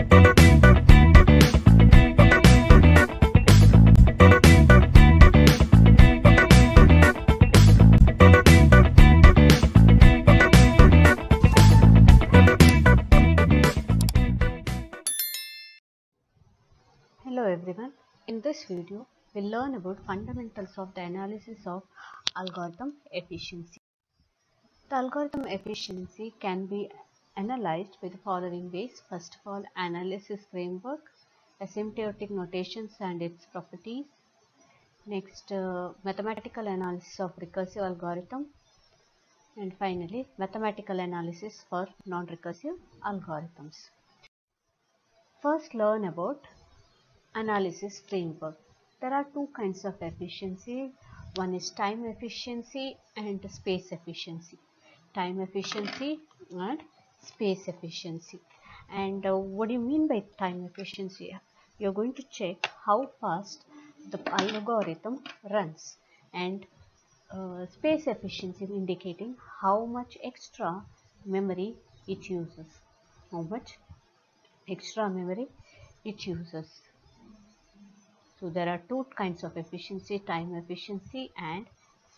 Hello everyone, in this video we will learn about fundamentals of the analysis of algorithm efficiency. The algorithm efficiency can be analyzed with the following ways. First of all, analysis framework, asymptotic notations and its properties. Next, mathematical analysis of recursive algorithm. And finally, mathematical analysis for non-recursive algorithms. First, learn about analysis framework. There are two kinds of efficiency. One is time efficiency and space efficiency. Time efficiency and space efficiency. And what do you mean by time efficiency? You are going to check how fast the algorithm runs, and space efficiency indicating how much extra memory it uses. So there are two kinds of efficiency, time efficiency and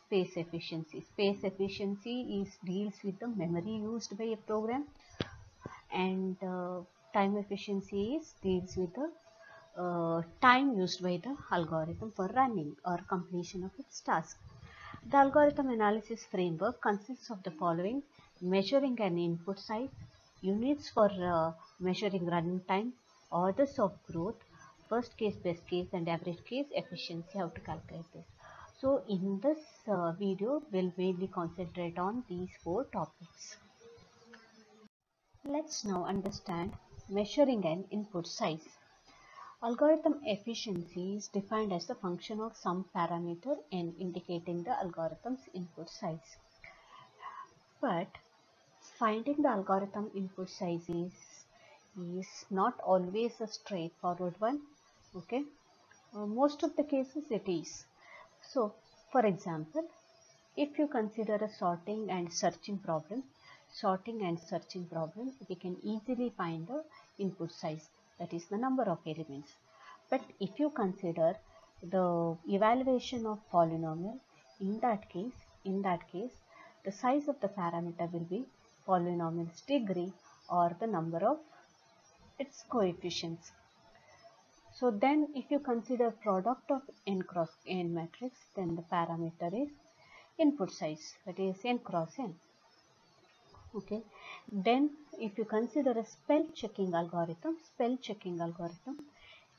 space efficiency. Space efficiency deals with the memory used by a program, and time efficiency deals with the time used by the algorithm for running or completion of its task. The algorithm analysis framework consists of the following: measuring an input size, units for measuring running time, orders of growth, first case, best case and average case efficiency, how to calculate this. So in this video we'll mainly concentrate on these four topics. Let's now understand measuring an input size. Algorithm efficiency is defined as the function of some parameter n indicating the algorithm's input size. But finding the algorithm input size is not always a straightforward one. Okay, most of the cases it is. So for example, if you consider a sorting and searching problem, we can easily find the input size, that is the number of elements. But if you consider the evaluation of polynomial, in that case the size of the parameter will be polynomial's degree or the number of its coefficients. So then if you consider product of n cross n matrix, then the parameter is input size, that is n cross n. Okay, then if you consider a spell checking algorithm,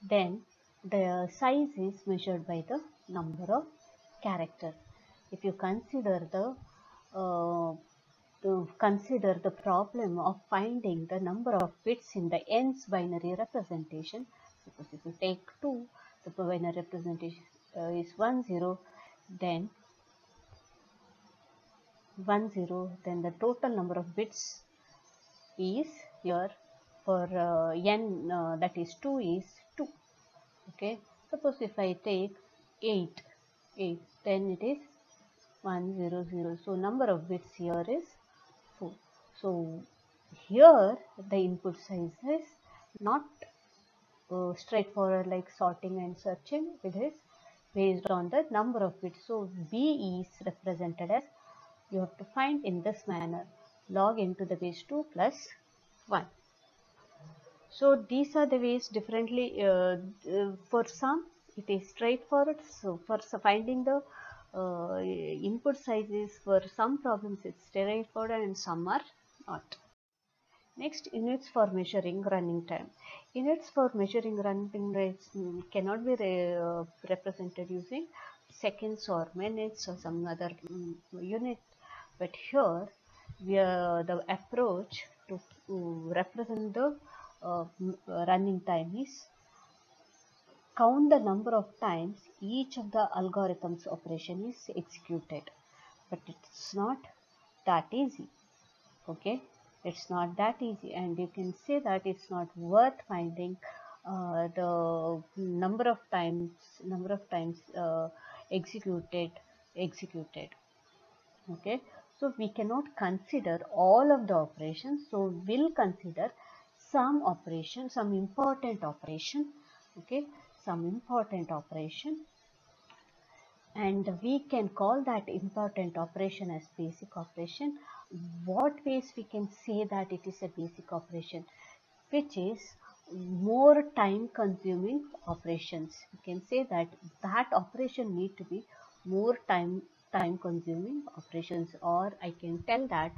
then the size is measured by the number of characters. If you consider the problem of finding the number of bits in the n's binary representation, because if you take 2, the binary representation is 10, then 10, then the total number of bits is here for n, that is 2 is 2. Okay, suppose if I take 8, then it is 100, so number of bits here is 4. So here the input size is not straightforward like sorting and searching. It is based on the number of bits. So B is represented as, you have to find in this manner, log into the base 2 plus 1. So these are the ways differently. For some it is straightforward. So for finding the input sizes, for some problems it's straightforward and some are not. Next, units for measuring running time. Units for measuring running rates cannot be represented using seconds or minutes or some other unit, but here we are, the approach to represent the running time is count the number of times each of the algorithm's operation is executed. But it's not that easy. Okay, it's not that easy, and you can say that it's not worth finding the number of times executed. Okay, so we cannot consider all of the operations, so we'll consider some operation, some important operation, okay, some important operation, and we can call that important operation as basic operation. What ways we can say that it is a basic operation? Which is more time consuming operations. We can say that that operation need to be more time consuming operations, or I can tell that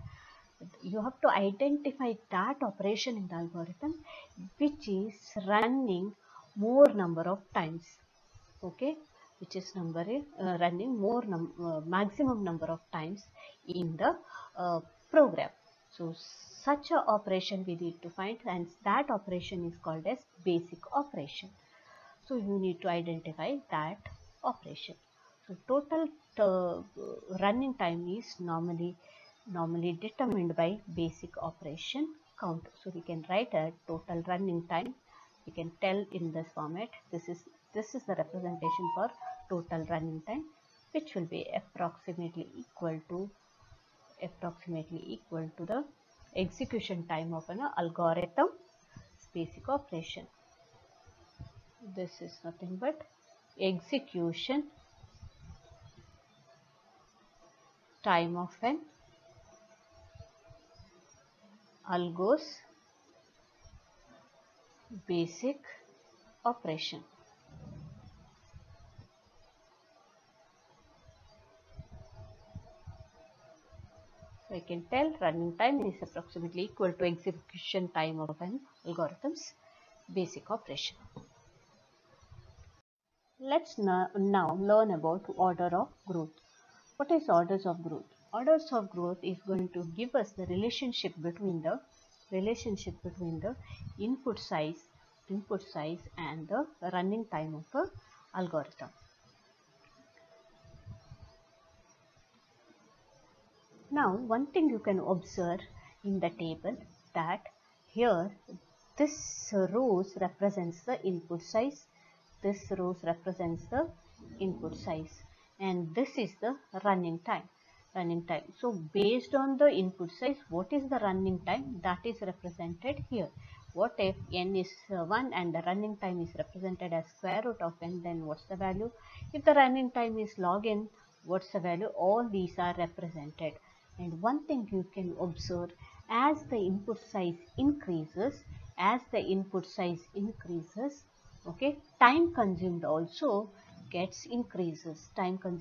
you have to identify that operation in the algorithm which is running more number of times, okay, which is running more maximum number of times in the program. So such a operation we need to find, and that operation is called as basic operation. So you need to identify that operation. So total running time is normally determined by basic operation count. So we can write a total running time. We can tell in this format, this is the representation for total running time, which will be approximately equal to the execution time of an algorithm basic operation. This is nothing but execution time of an algo's basic operation. So I can tell running time is approximately equal to execution time of an algorithm's basic operation. Let's now learn about order of growth. What is orders of growth? Orders of growth is going to give us the relationship between the input size and the running time of the algorithm. Now, one thing you can observe in the table that here this rows represents the input size, this rows represents the input size, and this is the running time. So based on the input size, what is the running time, that is represented here. What if n is 1 and the running time is represented as square root of n, then what's the value? If the running time is log n, what's the value? All these are represented. And one thing you can observe, as the input size increases, okay, time consumed also gets increased. You can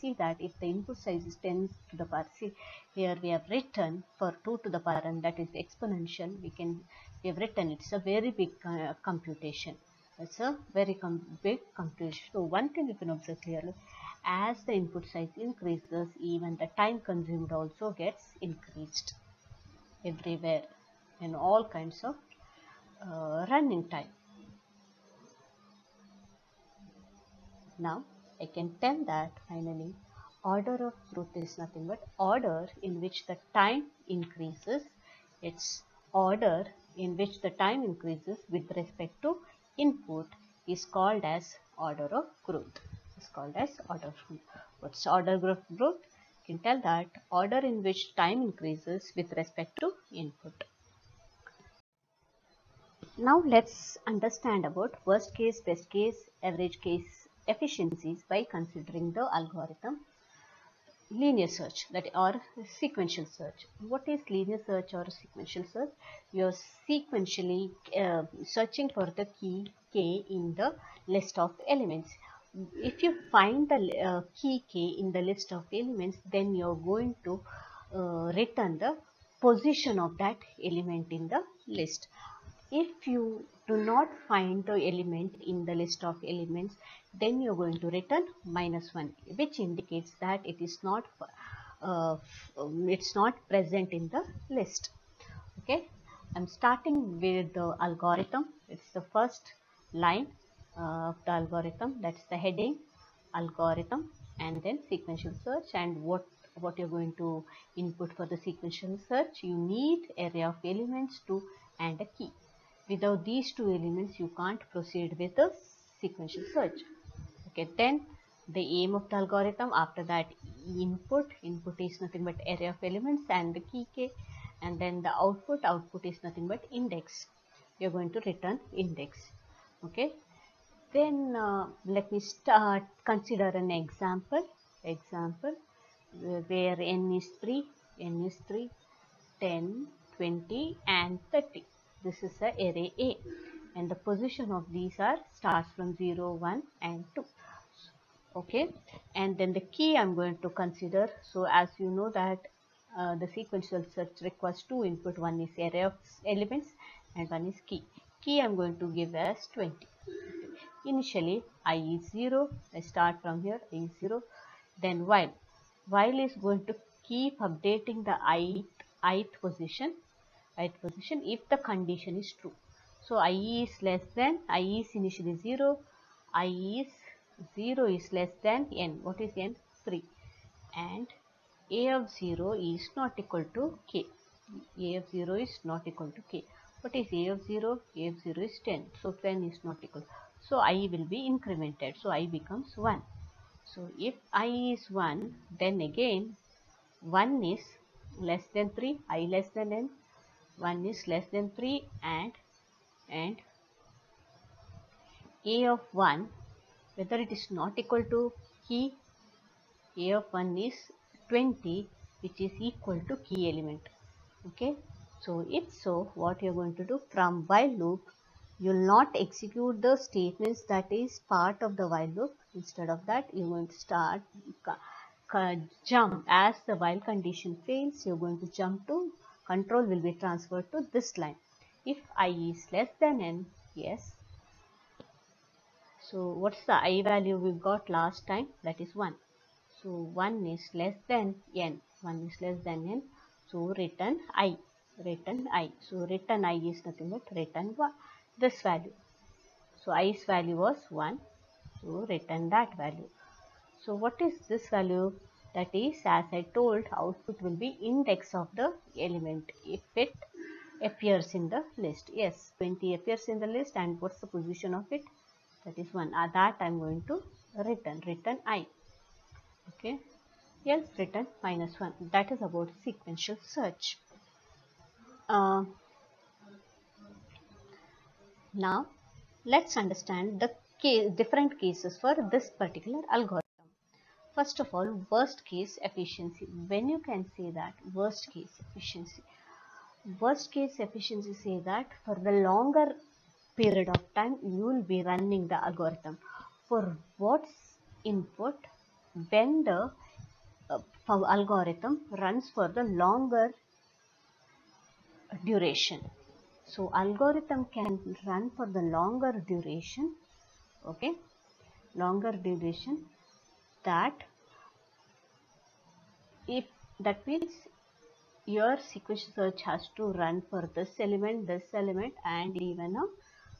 see that if the input size is 10 to the power, see here we have written for 2 to the power and that is exponential. We have written it's a very big computation. It's a very big computation. So one thing you can observe clearly, as the input size increases, even the time consumed also gets increased everywhere in all kinds of running time. Now I can tell that finally order of growth is nothing but order in which the time increases. It's order in which the time increases with respect to input is called as order of growth. It's called as order of growth. What's order of growth? You can tell that order in which time increases with respect to input. Now let's understand about worst case, best case, average case efficiencies by considering the algorithm linear search or sequential search. What is linear search or sequential search? You are sequentially searching for the key k in the list of elements. If you find the key k in the list of elements, then you are going to return the position of that element in the list. If you do not find the element in the list of elements, then you are going to return -1, which indicates that it is not present in the list. Okay, I'm starting with the algorithm. It's the first line of the algorithm. That's the heading, algorithm, and then sequential search. And what you're going to input for the sequential search? You need array of elements and a key. Without these two elements, you can't proceed with the sequential search. Okay, then the aim of the algorithm, after that input is nothing but array of elements and the key k, and then the output is nothing but index. You are going to return index. Okay. Then let me start, consider an example where n is 3, 10, 20 and 30. This is the array A, and the position of these are starts from 0, 1 and 2. Okay, and then the key I am going to consider. So as you know that the sequential search requires two input, one is array of elements and one is key. Key I am going to give as 20. Initially I is 0, I start from here, I is 0. Then while, is going to keep updating the ith position if the condition is true. So I is less than, I is initially 0, I is 0 is less than n. What is n? 3, and a of 0 is not equal to k. A of 0 is not equal to k. What is a of 0? A of 0 is 10. So 10 is not equal. So I will be incremented. So I becomes 1. So if I is 1, then again 1 is less than 3, I less than n, 1 is less than 3, and a of 1, whether it is not equal to key, a of 1 is 20, which is equal to key element. Okay. So if so, what you are going to do, from while loop you will not execute the statements that is part of the while loop. Instead of that, you are going to start jump. As the while condition fails, you are going to jump to, control will be transferred to this line. If I is less than n, yes. So what's the I value we got last time? That is 1. So 1 is less than n. 1 is less than n. So return I. Return I. So return I is nothing but return this value. So I's value was 1. So return that value. So what is this value? That is, as I told, output will be index of the element if it appears in the list. Yes, 20 appears in the list, and what's the position of it? That is 1. That I am going to return. Return I. Okay. Yes, return -1. That is about sequential search. Now let's understand the different cases for this particular algorithm. First of all, worst case efficiency. When you can say that worst case efficiency? Worst case efficiency say that for the longer period of time you will be running the algorithm. For what input? When the algorithm runs for the longer duration. So algorithm can run for the longer duration, okay, longer duration, that means your sequential search has to run for this element and even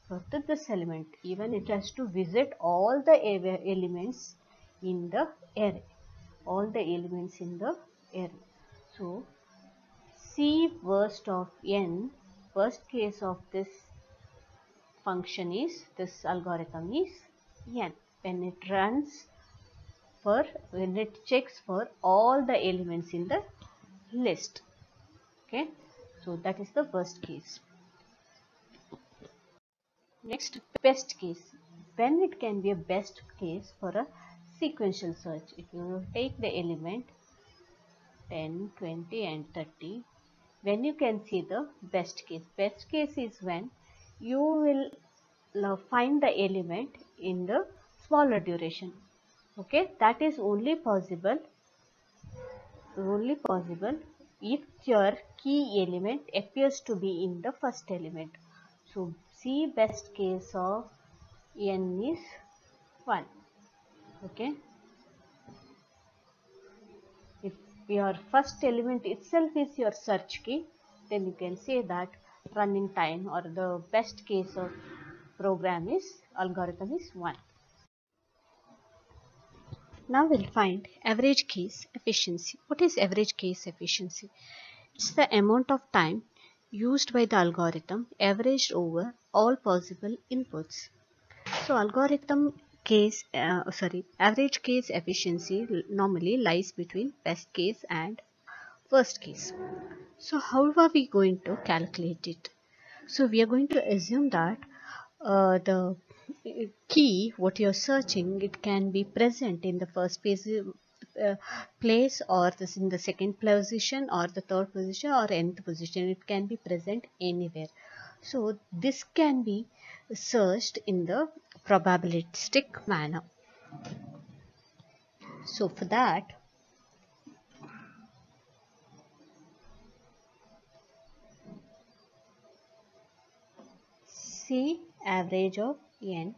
for this element. Even it has to visit all the elements in the array, all the elements in the array. So worst of n, worst case of this function is, this algorithm is n. When it runs for, when it checks for all the elements in the list. Okay. So that is the worst case. Next, best case. When it can be a best case for a sequential search? If you take the element 10, 20 and 30. When you can see the best case? Best case is when you will find the element in the smaller duration. Okay, that is only possible if your key element appears to be in the first element. So see, best case of n is 1. Okay, if your first element itself is your search key, then you can say that running time or the best case of program is, algorithm is 1. Now we will find average case efficiency. What is average case efficiency? It's the amount of time used by the algorithm averaged over all possible inputs. So algorithm case, average case efficiency normally lies between best case and worst case. So how are we going to calculate it? So we are going to assume that the key what you are searching, it can be present in the first place or this in the second position or the third position or nth position. It can be present anywhere. So this can be searched in the probabilistic manner. So for that, C average of n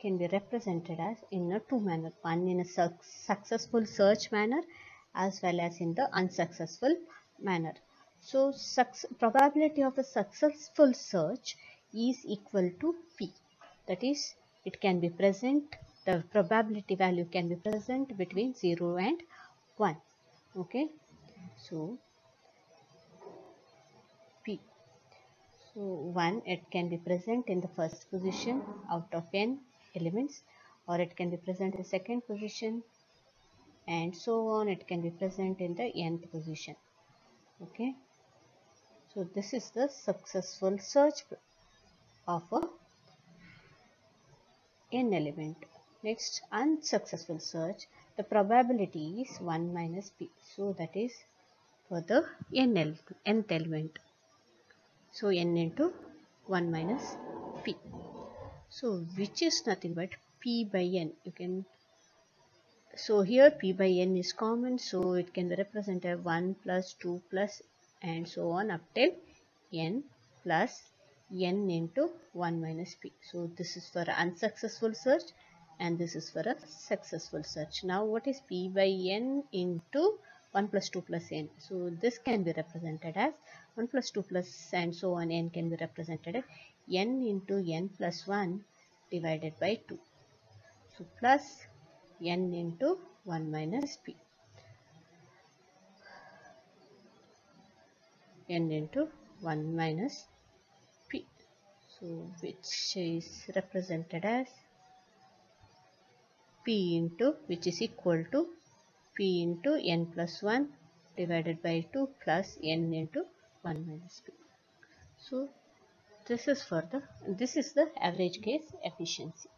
can be represented as in a two manner, one in a successful search manner as well as in the unsuccessful manner. So probability of a successful search is equal to P, that is it can be present, the probability value can be present between 0 and 1. Okay, so P, so 1, it can be present in the first position out of n elements, or it can be present in the second position and so on, it can be present in the nth position. Okay, so this is the successful search of a n element. Next, unsuccessful search, the probability is 1 minus p. So that is for the nth element. So n into 1 minus p. So which is nothing but p by n. You can, so here p by n is common, so it can be represented as 1 plus 2 plus and so on up till n plus n into 1 minus p. So this is for unsuccessful search and this is for a successful search. Now what is p by n into 1 plus 2 plus n? So this can be represented as 1 plus 2 plus and so on, n can be represented as n into n plus 1 divided by 2. So plus n into 1 minus p, n into 1 minus p, so which is represented as p into, which is equal to p into n plus 1 divided by 2 plus n into 1 minus p. So this is the average case efficiency.